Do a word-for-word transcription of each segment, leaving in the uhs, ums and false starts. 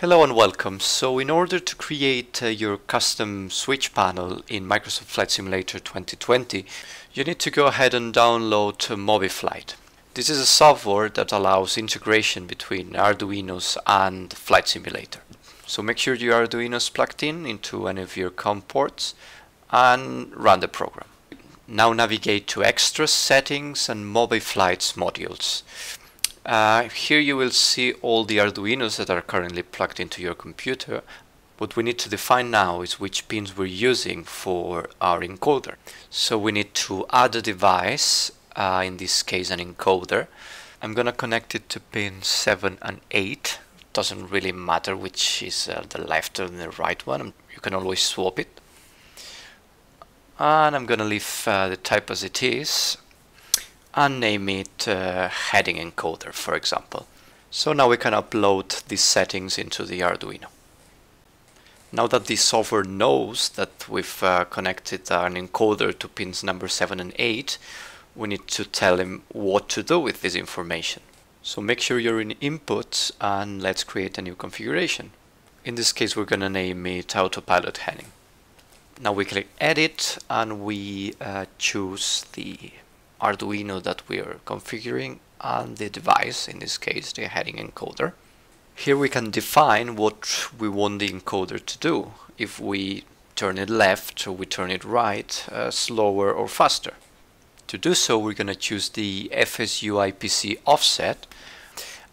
Hello and welcome. So in order to create uh, your custom switch panel in Microsoft Flight Simulator twenty twenty, you need to go ahead and download uh, MobiFlight. This is a software that allows integration between Arduinos and Flight Simulator. So make sure your Arduino is plugged in into any of your COM ports and run the program. Now navigate to Extra, Settings and MobiFlight's Modules. Uh, here you will see all the Arduinos that are currently plugged into your computer. What we need to define now is which pins we're using for our encoder. So we need to add a device, uh, in this case an encoder. I'm gonna connect it to pins seven and eight. It doesn't really matter which is uh, the left and the right one. You can always swap it. And I'm gonna leave uh, the type as it is. And name it uh, heading encoder, for example. So now we can upload these settings into the Arduino. Now that the software knows that we've uh, connected an encoder to pins number seven and eight, we need to tell him what to do with this information. So make sure you're in inputs and let's create a new configuration. In this case we're gonna name it autopilot heading. Now we click edit and we uh, choose the Arduino that we are configuring and the device, in this case the heading encoder. Here we can define what we want the encoder to do, if we turn it left or we turn it right, uh, slower or faster. To do so we're going to choose the F S U I P C offset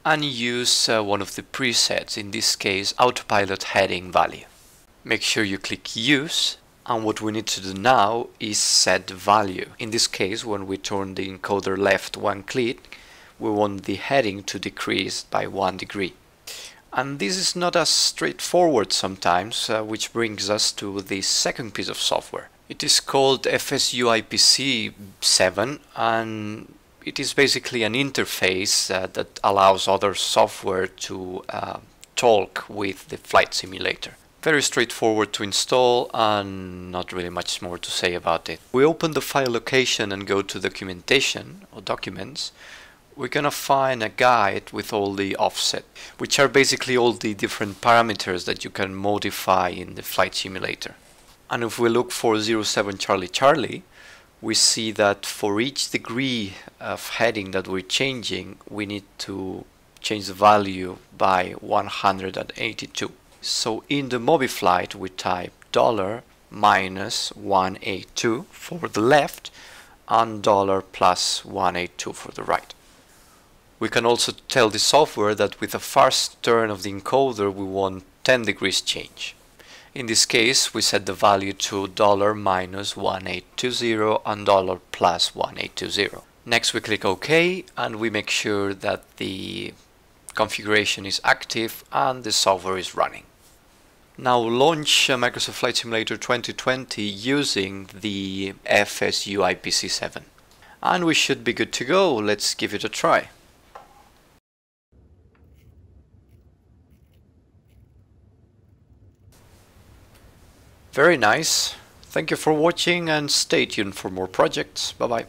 and use uh, one of the presets, in this case autopilot heading value. Make sure you click use. And what we need to do now is set value. In this case, when we turn the encoder left one click, we want the heading to decrease by one degree. And this is not as straightforward sometimes, uh, which brings us to the second piece of software. It is called F S U I P C seven, and it is basically an interface uh, that allows other software to uh, talk with the flight simulator. Very straightforward to install and not really much more to say about it. We open the file location and go to documentation or documents. We're gonna find a guide with all the offset, which are basically all the different parameters that you can modify in the flight simulator. And if we look for zero seven Charlie Charlie, we see that for each degree of heading that we're changing, we need to change the value by one hundred eighty-two. So in the MobiFlight we type dollar minus one eighty-two for the left and dollar plus one eighty-two for the right. We can also tell the software that with a fast turn of the encoder we want ten degrees change. In this case we set the value to dollar minus one eighty-two and dollar plus one eighty-two. Next we click OK and we make sure that the configuration is active and the software is running. Now launch uh, Microsoft Flight Simulator twenty twenty using the F S U I P C seven. And we should be good to go. Let's give it a try. Very nice. Thank you for watching and stay tuned for more projects. Bye bye.